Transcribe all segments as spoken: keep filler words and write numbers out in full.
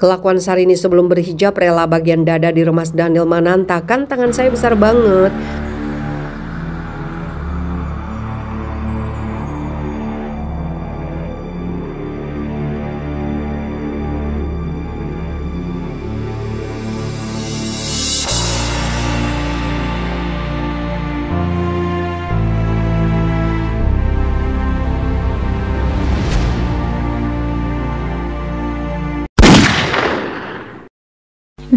Kelakuan Syahrini sebelum berhijab rela bagian dada diremas Daniel Mananta, kan tangan saya besar banget.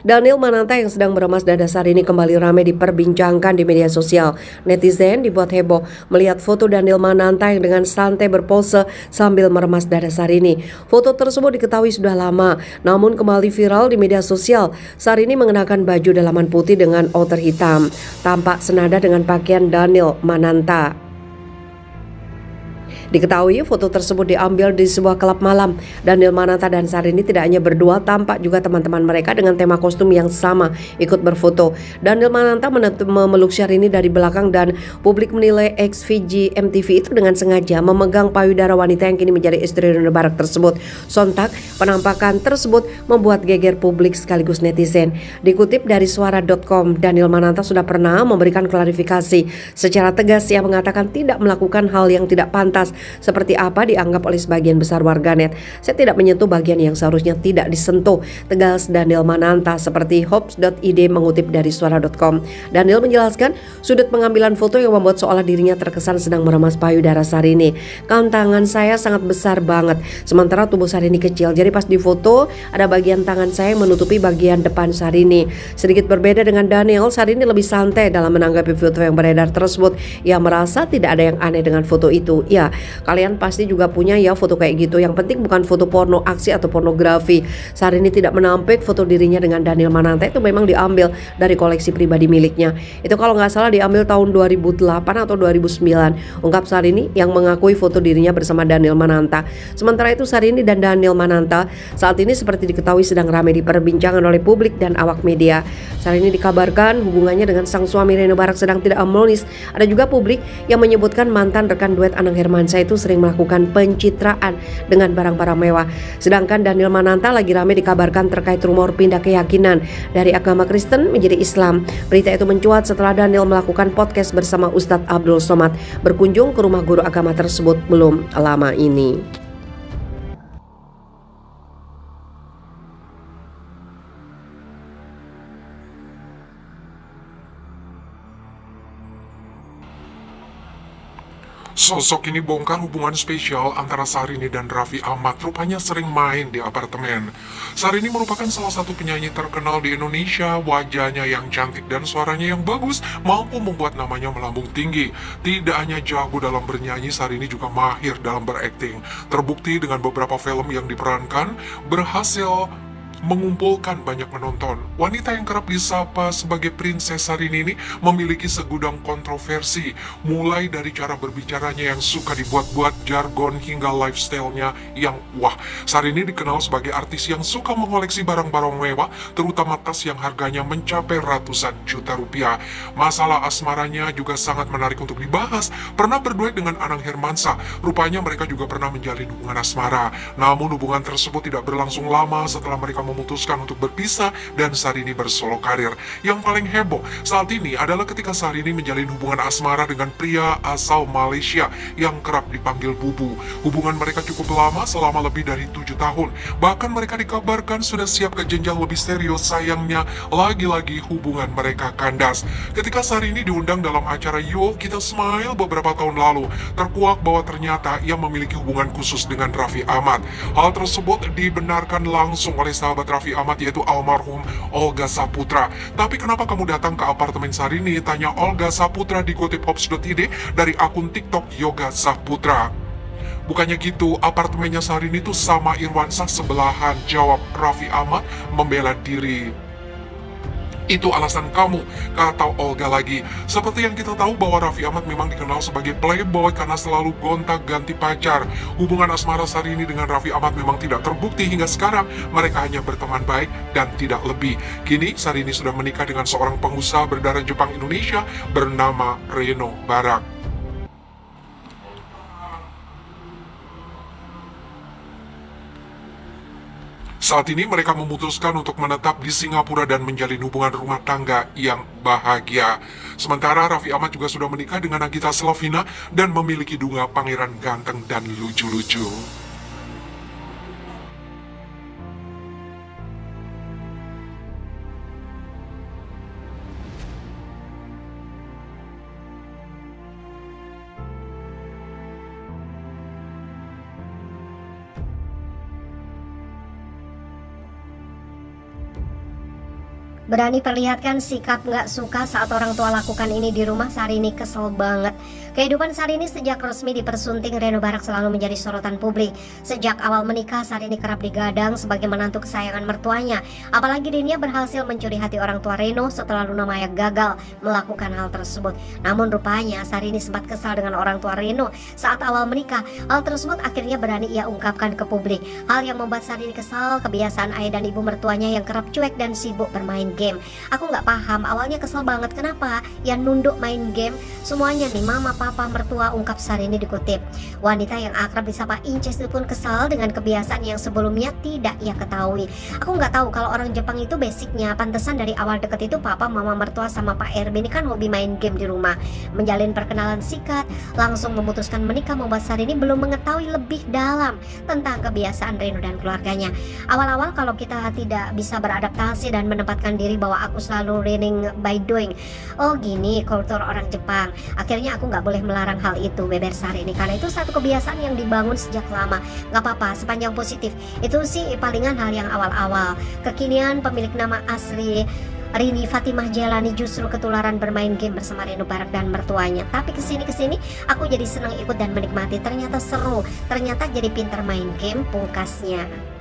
Daniel Mananta yang sedang meremas dada Syahrini kembali ramai diperbincangkan di media sosial. Netizen dibuat heboh melihat foto Daniel Mananta yang dengan santai berpose sambil meremas dada Syahrini. Foto tersebut diketahui sudah lama, namun kembali viral di media sosial. Syahrini mengenakan baju dalaman putih dengan outer hitam, tampak senada dengan pakaian Daniel Mananta. Diketahui foto tersebut diambil di sebuah klub malam. Daniel Mananta dan Syahrini tidak hanya berdua, tampak juga teman-teman mereka dengan tema kostum yang sama ikut berfoto. Daniel Mananta memeluk Syahrini dari belakang dan publik menilai ex-V J M T V itu dengan sengaja memegang payudara wanita yang kini menjadi istri Reino Barack tersebut. Sontak, penampakan tersebut membuat geger publik sekaligus netizen. Dikutip dari suara dot com, Daniel Mananta sudah pernah memberikan klarifikasi. Secara tegas ia mengatakan tidak melakukan hal yang tidak pantas, seperti apa dianggap oleh sebagian besar warganet. Saya tidak menyentuh bagian yang seharusnya tidak disentuh, tegas Daniel Mananta, seperti Hops dot I D mengutip dari suara dot com. Daniel menjelaskan sudut pengambilan foto yang membuat seolah dirinya terkesan sedang meremas payudara Syahrini. Kan tangan saya sangat besar banget, sementara tubuh Syahrini kecil. Jadi pas di foto ada bagian tangan saya yang menutupi bagian depan Syahrini. Sedikit berbeda dengan Daniel, Syahrini lebih santai dalam menanggapi foto yang beredar tersebut. Ia merasa tidak ada yang aneh dengan foto itu. Ya, kalian pasti juga punya ya foto kayak gitu. Yang penting bukan foto porno aksi atau pornografi. Syahrini tidak menampik foto dirinya dengan Daniel Mananta itu memang diambil dari koleksi pribadi miliknya. Itu kalau nggak salah diambil tahun dua ribu delapan atau dua ribu sembilan, ungkap Syahrini yang mengakui foto dirinya bersama Daniel Mananta. Sementara itu Syahrini dan Daniel Mananta saat ini seperti diketahui sedang ramai diperbincangkan oleh publik dan awak media. Syahrini dikabarkan hubungannya dengan sang suami Reino Barack sedang tidak harmonis. Ada juga publik yang menyebutkan mantan rekan duet Anang Hermansyah itu sering melakukan pencitraan dengan barang-barang mewah. Sedangkan Daniel Mananta lagi ramai dikabarkan terkait rumor pindah keyakinan dari agama Kristen menjadi Islam. Berita itu mencuat setelah Daniel melakukan podcast bersama Ustadz Abdul Somad, berkunjung ke rumah guru agama tersebut belum lama ini. Sosok ini bongkar hubungan spesial antara Syahrini dan Raffi Ahmad, rupanya sering main di apartemen. Syahrini merupakan salah satu penyanyi terkenal di Indonesia. Wajahnya yang cantik dan suaranya yang bagus mampu membuat namanya melambung tinggi. Tidak hanya jago dalam bernyanyi, Syahrini juga mahir dalam berakting. Terbukti dengan beberapa film yang diperankan berhasil mengumpulkan banyak penonton. Wanita yang kerap disapa sebagai Princess Syahrini ini memiliki segudang kontroversi, mulai dari cara berbicaranya yang suka dibuat-buat, jargon, hingga lifestyle-nya yang wah. Syahrini dikenal sebagai artis yang suka mengoleksi barang-barang mewah, terutama tas yang harganya mencapai ratusan juta rupiah. Masalah asmaranya juga sangat menarik untuk dibahas. Pernah berduet dengan Anang Hermansyah, rupanya mereka juga pernah menjalin hubungan asmara. Namun hubungan tersebut tidak berlangsung lama setelah mereka memutuskan untuk berpisah dan Syahrini bersolo karir. Yang paling heboh saat ini adalah ketika Syahrini menjalin hubungan asmara dengan pria asal Malaysia yang kerap dipanggil Bubu. Hubungan mereka cukup lama, selama lebih dari tujuh tahun. Bahkan mereka dikabarkan sudah siap ke jenjang lebih serius. Sayangnya lagi-lagi hubungan mereka kandas. Ketika Syahrini diundang dalam acara Yo Kita Smile beberapa tahun lalu, terkuak bahwa ternyata ia memiliki hubungan khusus dengan Raffi Ahmad. Hal tersebut dibenarkan langsung oleh sahabat Raffi Ahmad, yaitu almarhum Olga Syahputra. Tapi kenapa kamu datang ke apartemen Syahrini? Tanya Olga Syahputra dikutip Hops dot I D dari akun TikTok Yoga Syahputra. Bukannya gitu, apartemennya Syahrini itu sama Irwan Sah sebelahan, jawab Raffi Ahmad membela diri. Itu alasan kamu, kata Olga lagi. Seperti yang kita tahu bahwa Raffi Ahmad memang dikenal sebagai playboy karena selalu gonta-ganti pacar. Hubungan asmara Syahrini dengan Raffi Ahmad memang tidak terbukti hingga sekarang. Mereka hanya berteman baik dan tidak lebih. Kini Syahrini sudah menikah dengan seorang pengusaha berdarah Jepang Indonesia bernama Reino Barack. Saat ini mereka memutuskan untuk menetap di Singapura dan menjalin hubungan rumah tangga yang bahagia. Sementara Raffi Ahmad juga sudah menikah dengan Nagita Slavina dan memiliki dua pangeran ganteng dan lucu-lucu. Berani perlihatkan sikap nggak suka saat orang tua lakukan ini di rumah. Syahrini kesel banget. Kehidupan Syahrini sejak resmi dipersunting Reino Barack selalu menjadi sorotan publik. Sejak awal menikah, Syahrini kerap digadang sebagai menantu kesayangan mertuanya. Apalagi dirinya berhasil mencuri hati orang tua Reino setelah Luna Maya gagal melakukan hal tersebut. Namun rupanya Syahrini sempat kesal dengan orang tua Reino saat awal menikah. Hal tersebut akhirnya berani ia ungkapkan ke publik. Hal yang membuat Syahrini kesal, kebiasaan ayah dan ibu mertuanya yang kerap cuek dan sibuk bermain game. Aku nggak paham, awalnya kesel banget kenapa ya nunduk main game semuanya nih mama papa mertua, ungkap Syahrini dikutip. Wanita yang akrab disapa Inces itu pun kesal dengan kebiasaan yang sebelumnya tidak ia ketahui. Aku nggak tahu kalau orang Jepang itu basicnya pantesan dari awal deket itu papa mama mertua sama Pak R B ini kan hobi main game di rumah. Menjalin perkenalan sikat langsung memutuskan menikah membuat Syahrini belum mengetahui lebih dalam tentang kebiasaan Reino dan keluarganya. Awal-awal kalau kita tidak bisa beradaptasi dan menempatkan diri bahwa aku selalu learning by doing. Oh gini kultur orang Jepang. Akhirnya aku nggak boleh melarang hal itu, beber Syahrini, karena itu satu kebiasaan yang dibangun sejak lama. Nggak apa-apa sepanjang positif. Itu sih palingan hal yang awal-awal. Kekinian pemilik nama asli Rini Fatimah Jelani justru ketularan bermain game bersama Reino Barack dan mertuanya. Tapi kesini-kesini aku jadi senang ikut dan menikmati. Ternyata seru, ternyata jadi pinter main game pungkasnya.